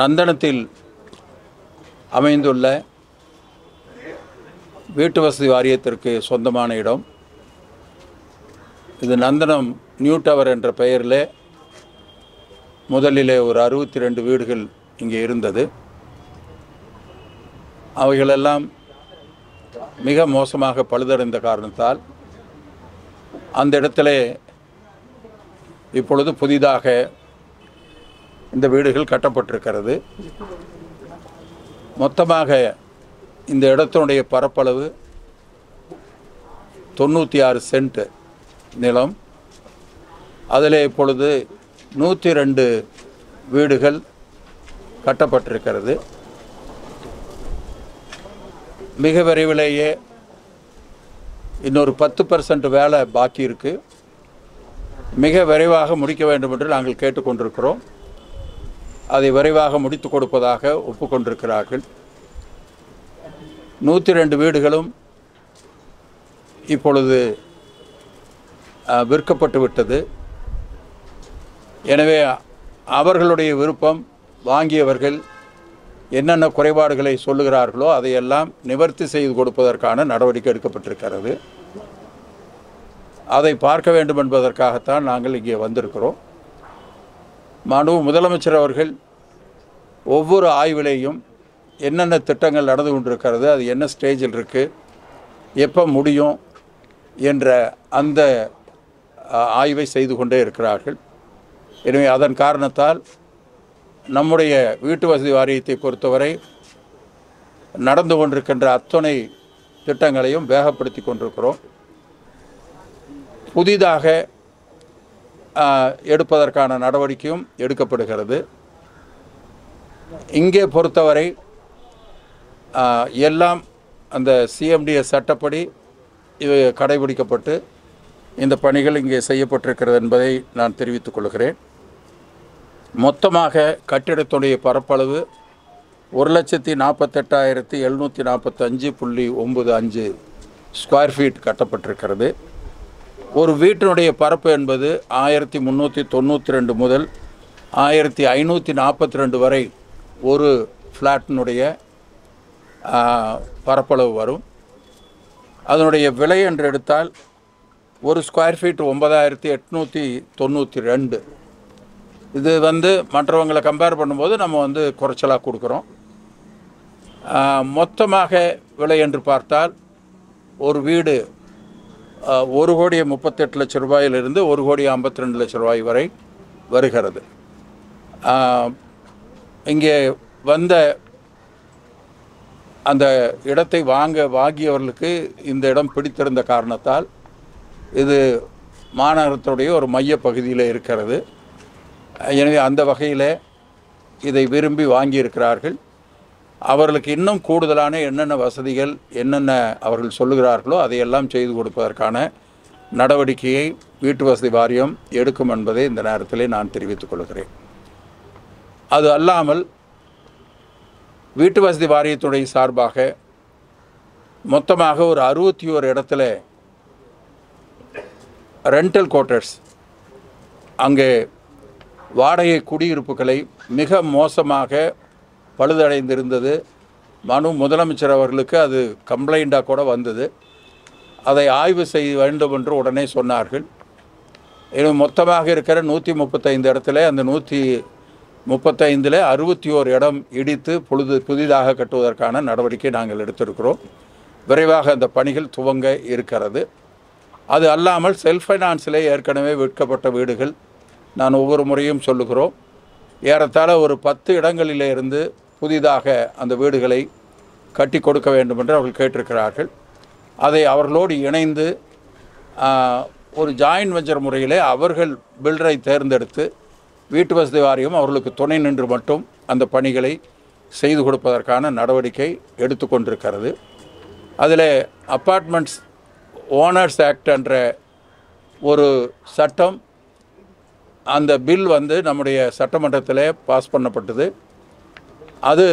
நந்தனத்தில் அமைந்துள்ள வீட்டு வசதி வாரியத்திற்கு சொந்தமான இடம். இது நந்தனம் நியூ டவர் என்ற பெயரில் முதலிலே ஒரு 62 வீடுகள் இங்கே இருந்தது. அவைகளெல்லாம் மிக மோசமாக பழுதடைந்த காரணத்தால் அந்த இடத்துல இப்பொழுது புதிதாக இந்த வீடுகள் கட்டப்பட்டிருக்கிறது. மொத்தமாக இந்த இடத்தினுடைய பரப்பளவு 96 சென்ட் நிலம். அதில் இப்பொழுது 102 வீடுகள் கட்டப்பட்டிருக்கிறது. மிக விரைவிலேயே இன்னொரு 10% வேலை பாக்கி இருக்குது. மிக விரைவாக முடிக்க வேண்டும் என்று நாங்கள் கேட்டுக்கொண்டிருக்கிறோம். அதை விரைவாக முடித்து கொடுப்பதாக ஒப்புக்கொண்டிருக்கிறார்கள். 102 வீடுகளும் இப்பொழுது விற்கப்பட்டு விட்டது. எனவே அவர்களுடைய விருப்பம், வாங்கியவர்கள் என்னென்ன குறைபாடுகளை சொல்லுகிறார்களோ அதையெல்லாம் நிவர்த்தி செய்து கொடுப்பதற்கான நடவடிக்கை எடுக்கப்பட்டிருக்கிறது. அதை பார்க்க வேண்டும் என்பதற்காகத்தான் நாங்கள் இங்கே வந்திருக்கிறோம். மாண்பு முதலமைச்சர் அவர்கள் ஒவ்வொரு ஆய்விலையும் என்னென்ன திட்டங்கள் நடந்து கொண்டிருக்கிறது, அது என்ன ஸ்டேஜில் இருக்குது, எப்போ முடியும் என்ற அந்த ஆய்வை செய்து கொண்டே இருக்கிறார்கள். எனவே அதன் காரணத்தால் நம்முடைய வீட்டு வசதி வாரியத்தை பொறுத்தவரை நடந்து கொண்டிருக்கின்ற அத்தனை திட்டங்களையும் வேகப்படுத்தி கொண்டிருக்கிறோம். புதிதாக எடுப்பதற்கான நடவடிக்கையும் எடுக்கப்படுகிறது. இங்கே பொறுத்தவரை எல்லாம் அந்த சிஎம்டிஏ சட்டப்படி இவை கடைபிடிக்கப்பட்டு இந்த பணிகள் இங்கே செய்யப்பட்டிருக்கிறது என்பதை நான் தெரிவித்துக் கொள்கிறேன். மொத்தமாக கட்டிடத்துடைய பரப்பளவு 1,48,745.95 ஸ்கொயர் ஃபீட் கட்டப்பட்டிருக்கிறது. ஒரு வீட்டினுடைய பரப்பு என்பது 1392 முதல் 1542 வரை ஒரு ஃப்ளாட்டினுடைய பரப்பளவு வரும். அதனுடைய விலை என்று எடுத்தால் ஒரு ஸ்கொயர் ஃபீட் 9,892. இது மற்றவங்களை கம்பேர் பண்ணும்போது நம்ம குறைச்சலாக கொடுக்குறோம். மொத்தமாக விலை என்று பார்த்தால் ஒரு வீடு 1,38,00,000 ரூபாயிலிருந்து 1,52,00,000 ரூபாய் வரை வருகிறது. இங்கே வந்த அந்த இடத்தை வாங்கியவர்களுக்கு இந்த இடம் பிடித்திருந்த காரணத்தால் இது மாநகரத்துடைய ஒரு மையப்பகுதியில் இருக்கிறது. எனவே அந்த வகையில் இதை விரும்பி வாங்கியிருக்கிறார்கள். அவர்களுக்கு இன்னும் கூடுதலான என்னென்ன வசதிகள் அவர்கள் சொல்லுகிறார்களோ அதையெல்லாம் செய்து கொடுப்பதற்கான நடவடிக்கையை வீட்டு வசதி வாரியம் எடுக்கும் என்பதை இந்த நேரத்தில் நான் தெரிவித்துக் கொள்கிறேன். அது அல்லாமல் வீட்டு வசதி வாரியத்துடைய சார்பாக மொத்தமாக ஒரு 61 இடத்துல ரெண்டல் குவார்ட்டர்ஸ், அங்கே வாடகை குடியிருப்புகளை மிக மோசமாக பழுதடைந்திருந்தது. முதலமைச்சர் அவர்களுக்கு அது கம்ப்ளைண்டாக கூட வந்தது. அதை ஆய்வு செய்ய வேண்டும் என்று உடனே சொன்னார்கள். இன்னும் மொத்தமாக இருக்கிற 135 இடத்துல அந்த 135ல் 61 இடம் இடித்து புதிதாக கட்டுவதற்கான நடவடிக்கை நாங்கள் எடுத்திருக்கிறோம். விரைவாக அந்த பணிகள் துவங்க இருக்கிறது. அது அல்லாமல் செல்ஃப் ஃபைனான்ஸிலே ஏற்கனவே விற்கப்பட்ட வீடுகள் நான் ஒவ்வொரு முறையும் சொல்லுகிறோம். ஏறத்தாழ ஒரு 10 இடங்களிலிருந்து புதிதாக அந்த வீடுகளை கட்டி கொடுக்க வேண்டும் என்று அவர்கள் கேட்டிருக்கிறார்கள். அதை அவர்களோடு இணைந்து ஒரு ஜாயின்ட் வெஞ்சர் முறையிலே அவர்கள் பில்டரை தேர்ந்தெடுத்து வீட்டு வசதி வாரியம் அவர்களுக்கு துணை நின்று மட்டும் அந்த பணிகளை செய்து கொடுப்பதற்கான நடவடிக்கை எடுத்து கொண்டிருக்கிறது. அதில் அப்பார்ட்மெண்ட்ஸ் ஓனர்ஸ் ஆக்ட் என்ற ஒரு சட்டம், அந்த பில் நம்முடைய சட்டமன்றத்தில் பாஸ் பண்ணப்பட்டது. அது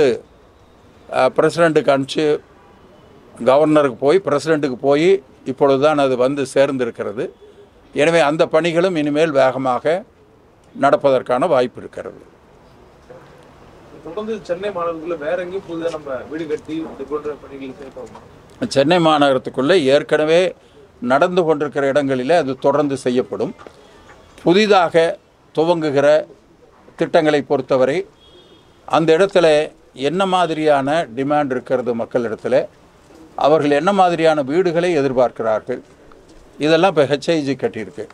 பிரசிடெண்ட்டுக்கு அனுப்பிச்சு பிரசிடெண்ட்டுக்கு போய் இப்பொழுது தான் அது சேர்ந்திருக்கிறது. எனவே அந்த பணிகளும் இனிமேல் வேகமாக நடப்பதற்கான வாய்ப்பு இருக்கிறது. சென்னை மாநகரத்துக்குள்ள வேற எங்கேயும் புதுதாக நம்ம வீடு கட்டி இது போன்ற பணிகள் செய்யப்படும். சென்னை மாநகரத்துக்குள்ளே ஏற்கனவே நடந்து கொண்டிருக்கிற இடங்களில் அது தொடர்ந்து செய்யப்படும். புதிதாக துவங்குகிற திட்டங்களை பொறுத்தவரை அந்த இடத்துல என்ன மாதிரியான டிமாண்ட் இருக்கிறது, மக்களிடத்தில் அவர்கள் என்ன மாதிரியான வீடுகளை எதிர்பார்க்கிறார்கள், இதெல்லாம் இப்போ ஹெச்ஐஜி கட்டியிருக்கு.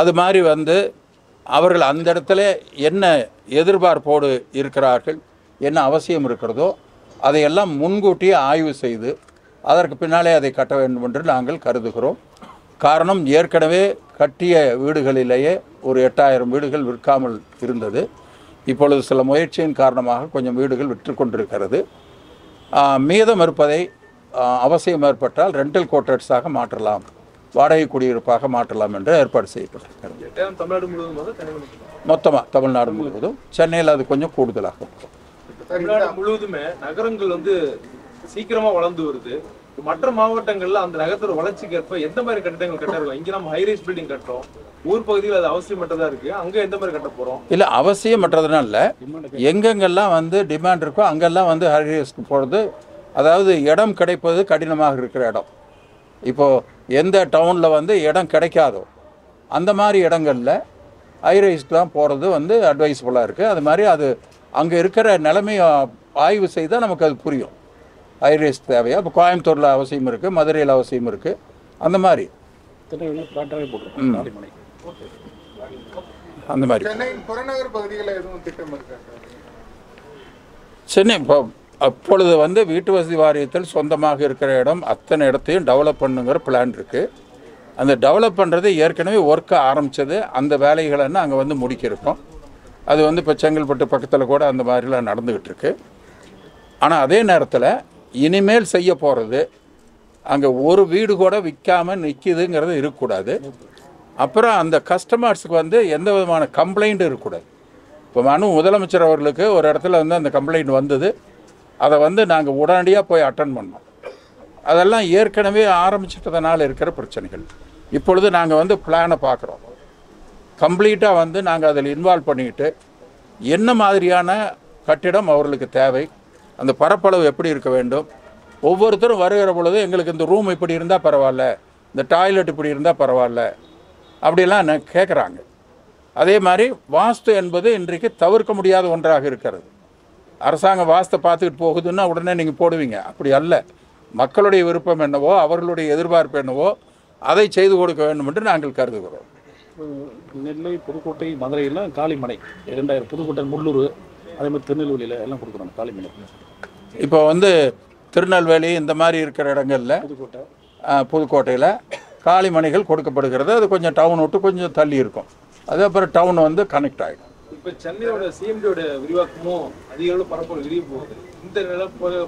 அது மாதிரி அவர்கள் அந்த இடத்துல என்ன எதிர்பார்ப்போடு இருக்கிறார்கள், என்ன அவசியம் இருக்கிறதோ அதையெல்லாம் முன்கூட்டியே ஆய்வு செய்து அதற்கு பின்னாலே அதை கட்ட வேண்டும் என்று நாங்கள் கருதுகிறோம். காரணம், ஏற்கனவே கட்டிய வீடுகளிலேயே ஒரு 8000 வீடுகள் விற்காமல் இருந்தது. இப்பொழுது சில முயற்சியின் காரணமாக கொஞ்சம் வீடுகள் விற்று கொண்டிருக்கிறது. மீதம் இருப்பதை அவசியம் ஏற்பட்டால் ரெண்டல் கோட்டர்ஸாக மாற்றலாம், வாடகை குடியிருப்பாக மாற்றலாம் என்று ஏற்பாடு செய்யப்பட்டிருக்கிறது. மொத்தமாக தமிழ்நாடு முழுவதும், சென்னையில் அது கொஞ்சம் கூடுதலாகும். தமிழ்நாடு முழுவதுமே நகரங்கள் சீக்கிரமாக வளர்ந்து வருது. மற்ற மாவட்டங்களில் அந்த நகரத்தோட வளர்ச்சிக்கு ஏற்ப எந்த மாதிரி கட்டிடங்கள் கட்டலாம்? இங்கே நம்ம ஹைரைஸ் பில்டிங் கட்டுறோம், ஊர் பகுதியில் அது அவசியமற்றதாக இருக்குது. அங்கே எந்த மாதிரி கட்ட போகிறோம்? இல்லை, அவசியமற்றதுனால இல்லை, எங்கெங்கெல்லாம் டிமாண்ட் இருக்கோ அங்கெல்லாம் ஹைரைஸ்க்கு போகிறது. அதாவது இடம் கிடைப்பது கடினமாக இருக்கிற இடம், இப்போது எந்த டவுனில் இடம் கிடைக்காதோ அந்த மாதிரி இடங்களில் ஹைரைஸ்க்கு தான் போகிறது அட்வைஸபுளாக இருக்குது. அது மாதிரி அது அங்கே இருக்கிற நிலைமையை ஆய்வு செய்தால் நமக்கு அது புரியும். ஹைரைஸ் தேவையா? இப்போ கோயம்புத்தூரில் அவசியம் இருக்குது, மதுரையில் அவசியம் இருக்குது, அந்த மாதிரி அந்த மாதிரி. சென்னை இப்போ அப்பொழுது வீட்டு வசதி வாரியத்தில் சொந்தமாக இருக்கிற இடம் அத்தனை இடத்தையும் டெவலப் பண்ணுங்கிற பிளான் இருக்குது. அந்த டெவலப் பண்ணுறது ஏற்கனவே ஒர்க்கை ஆரம்பித்தது, அந்த வேலைகள்னு அங்கே முடிக்கிருக்கோம். அது இப்போ செங்கல்பட்டு பக்கத்தில் கூட அந்த மாதிரிலாம் நடந்துக்கிட்டு இருக்கு. ஆனால் அதே நேரத்தில் இனிமேல் செய்ய போகிறது, அங்கே ஒரு வீடு கூட விற்காமல் நிற்கிதுங்கிறது இருக்கக்கூடாது. அப்புறம் அந்த கஸ்டமர்ஸுக்கு எந்த விதமான கம்ப்ளைண்ட்டும் இருக்கக்கூடாது. இப்போ முதலமைச்சர் அவர்களுக்கு ஒரு இடத்துல அந்த கம்ப்ளைண்ட் வந்தது, அதை நாங்கள் உடனடியாக போய் அட்டன் பண்ணோம். அதெல்லாம் ஏற்கனவே ஆரம்பிச்சிட்டதுனால இருக்கிற பிரச்சனைகள். இப்பொழுது நாங்கள் பிளானை பார்க்குறோம், கம்ப்ளீட்டாக நாங்கள் அதில் இன்வால்வ் பண்ணிக்கிட்டு என்ன மாதிரியான கட்டிடம் அவர்களுக்கு தேவை, அந்த பரப்பளவு எப்படி இருக்க வேண்டும். ஒவ்வொருத்தரும் வருகிற பொழுது எங்களுக்கு இந்த ரூம் இப்படி இருந்தால் பரவாயில்ல, இந்த டாய்லெட் இப்படி இருந்தால் பரவாயில்ல அப்படிலாம் கேட்குறாங்க. அதே மாதிரி வாஸ்து என்பது இன்றைக்கு தவிர்க்க முடியாத ஒன்றாக இருக்கிறது. அரசாங்கம் வாஸ்து பார்த்துக்கிட்டு போகுதுன்னா உடனே நீங்கள் போடுவீங்க, அப்படி அல்ல. மக்களுடைய விருப்பம் என்னவோ, அவர்களுடைய எதிர்பார்ப்பு என்னவோ அதை செய்து கொடுக்க வேண்டும் என்று நாங்கள் கருதுகிறோம். நெல்லை, புதுக்கோட்டை, மதுரையில் காளிமனை 2000, புதுக்கோட்டை, முள்ளூர், அதே மாதிரி திருநெல்வேலியில் எல்லாம் கொடுக்குறாங்க காளிமனை. இப்போ திருநெல்வேலி இந்த மாதிரி இருக்கிற இடங்களில், புதுக்கோட்டையில் காளிமனைகள் கொடுக்கப்படுகிறது. அது கொஞ்சம் டவுன் விட்டு கொஞ்சம் தள்ளி இருக்கும். அது அப்புறம் டவுன் கனெக்ட் ஆகிடும். இப்போ சென்னையோட சிஎம்டியோட விரிவாக்கமும் அதிக அளவு பரப்பளவு விரிய போகுது. இந்த நில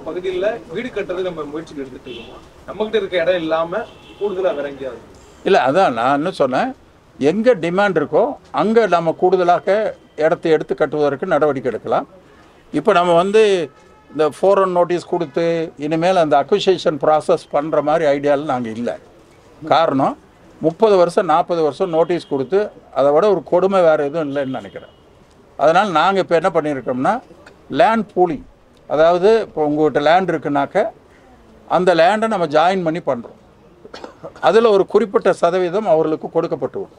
பகுதியில் வீடு கட்டுறது நம்ம முயற்சி எடுத்துகிட்டு இருக்கோம். நம்மகிட்ட இருக்க இடம் இல்லாமல் கூடுதலாக விளங்கியாது. இல்லை, அதான் நான் என்ன சொன்னேன், எங்கே டிமாண்ட் இருக்கோ அங்கே நம்ம கூடுதலாக இடத்தை எடுத்து கட்டுவதற்கு நடவடிக்கை எடுக்கலாம். இப்போ நம்ம இந்த 4(1) நோட்டீஸ் கொடுத்து இனிமேல் அந்த அக்விசிஷன் ப்ராசஸ் பண்ணுற மாதிரி ஐடியாவில் நாங்கள் இல்லை. காரணம், 30 வருஷம் 40 வருஷம் நோட்டீஸ் கொடுத்து அதை விட ஒரு கொடுமை வேறு எதுவும் இல்லைன்னு நினைக்கிறேன். அதனால் நாங்கள் இப்போ என்ன பண்ணியிருக்கோம்னா, லேண்ட் பூலிங், அதாவது இப்போ உங்கள்கிட்ட லேண்ட் இருக்குனாக்க அந்த லேண்டை நம்ம ஜாயின் பண்ணி பண்ணுறோம். அதில் ஒரு குறிப்பிட்ட சதவீதம் அவர்களுக்கு கொடுக்கப்பட்டு விடும்.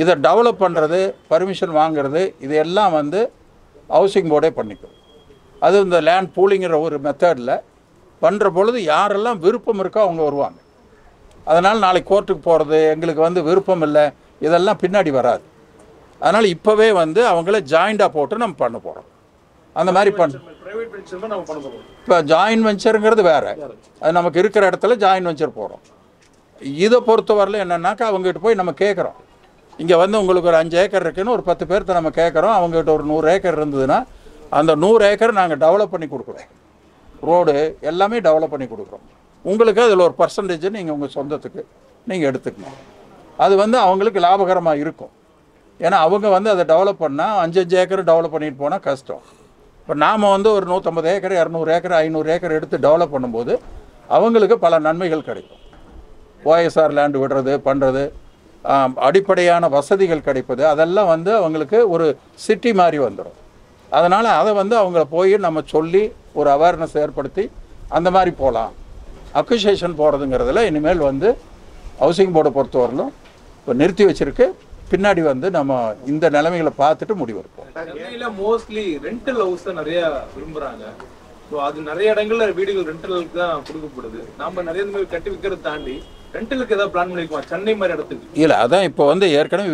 இதை டெவலப் பண்ணுறது, பர்மிஷன் வாங்கிறது, இதையெல்லாம் ஹவுசிங் போர்டே பண்ணிக்கும். அது இந்த லேண்ட் பூலிங்கிற ஒரு மெத்தடில் பண்ணுற பொழுது யாரெல்லாம் விருப்பம் இருக்கோ அவங்க வருவாங்க. அதனால் நாளைக்கு கோர்ட்டுக்கு போகிறது, எங்களுக்கு விருப்பம் இல்லை, இதெல்லாம் பின்னாடி வராது. அதனால் இப்போவே அவங்கள ஜாயிண்டாக போட்டு நம்ம பண்ண போகிறோம். அந்த மாதிரி இப்போ ஜாயின் வெஞ்சருங்கிறது வேறு, அது நமக்கு இருக்கிற இடத்துல ஜாயின் வெஞ்சர் போகிறோம். இதை பொறுத்தவரையில் என்னென்னாக்கா, அவங்ககிட்ட போய் நம்ம கேட்குறோம், இங்கே உங்களுக்கு ஒரு 5 ஏக்கர் இருக்குதுன்னு ஒரு 10 பேர்த்த நம்ம கேட்குறோம். அவங்ககிட்ட ஒரு 100 ஏக்கர் இருந்ததுன்னா அந்த 100 ஏக்கர் நாங்கள் டெவலப் பண்ணி கொடுக்குறோம். ரோடு எல்லாமே டெவலப் பண்ணி கொடுக்குறோம். உங்களுக்கு அதில் ஒரு பர்சன்டேஜ் நீங்கள் உங்கள் சொந்தத்துக்கு நீங்கள் எடுத்துக்கணும். அது அவங்களுக்கு லாபகரமாக இருக்கும். ஏன்னா அவங்க அதை டெவலப் பண்ணால் 5 ஏக்கர் டெவலப் பண்ணிட்டு போனால் கஷ்டம். இப்போ நாம் ஒரு 150 ஏக்கர் 200 ஏக்கர் 500 ஏக்கர் எடுத்து டெவலப் பண்ணும்போது அவங்களுக்கு பல நன்மைகள் கிடைக்கும். OSR லேண்டு விடுறது, பண்ணுறது, அடிப்படையான வசதிகள் கிடைப்பது, அதெல்லாம் அவங்களுக்கு ஒரு சிட்டி மாதிரி வந்துடும். அதனால் அதை வந்து அவங்கள போய் நம்ம சொல்லி ஒரு அவேர்னஸ் ஏற்படுத்தி அந்த மாதிரி போகலாம். அக்யூசேஷன் போகிறதுங்கிறதுல இனிமேல் வந்து ஹவுசிங் போர்டை பொறுத்தவரையிலும் இப்போ நிறுத்தி வச்சுருக்கு. பின்னாடி வந்து நம்ம இந்த நிலைமைகளை பார்த்துட்டு முடிவெடுப்போம். மோஸ்ட்லி ரெண்டல் ஹவுஸ் தான் நிறைய விரும்புகிறாங்க. ஸோ அது நிறைய இடங்கள்ல வீடுகள் ரெண்டலுக்கு தான் கொடுக்கப்படுது. நாம் நிறைய இந்த மாதிரி கட்டி விற்கிறத தாண்டி ரெண்டலுக்கு ஏதாவது பிளான் பண்ணிக்கலாம் சென்னை மாதிரி இடத்துக்கு. இல்லை, அதான் இப்போ வந்து ஏற்கனவே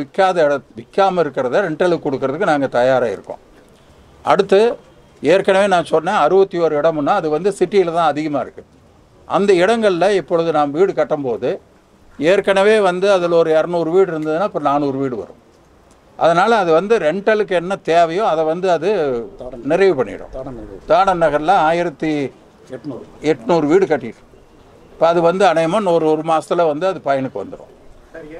விற்காமல் இருக்கிறத ரெண்டலுக்கு கொடுக்கறதுக்கு நாங்கள் தயாராக இருக்கோம். அடுத்து ஏற்கனவே நான் சொன்னேன் 61 இடம்னா அது வந்து சிட்டியில் தான் அதிகமாக இருக்குது. அந்த இடங்களில் இப்பொழுது நாம் வீடு கட்டும்போது ஏற்கனவே வந்து அதில் ஒரு 200 வீடு இருந்ததுன்னா இப்போ 400 வீடு வரும். அதனால் அது வந்து ரெண்டலுக்கு என்ன தேவையோ அதை வந்து அது நிறைவு பண்ணிடும். தாடன் நகரில் 1800 வீடு கட்டிடும். இப்போ அது வந்து அநேகமாக ஒரு மாதத்தில் வந்து அது பயனுக்கு வந்துடும். அது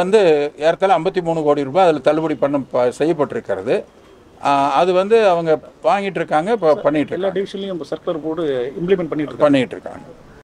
வந்து ஏற்கனவே 53 கோடி ரூபாய் அதில் தள்ளுபடி செய்யப்பட்டிருக்கிறது. அது வந்து அவங்க வாங்கிட்டு இருக்காங்க, இப்போ பண்ணிட்டு இருக்காங்க.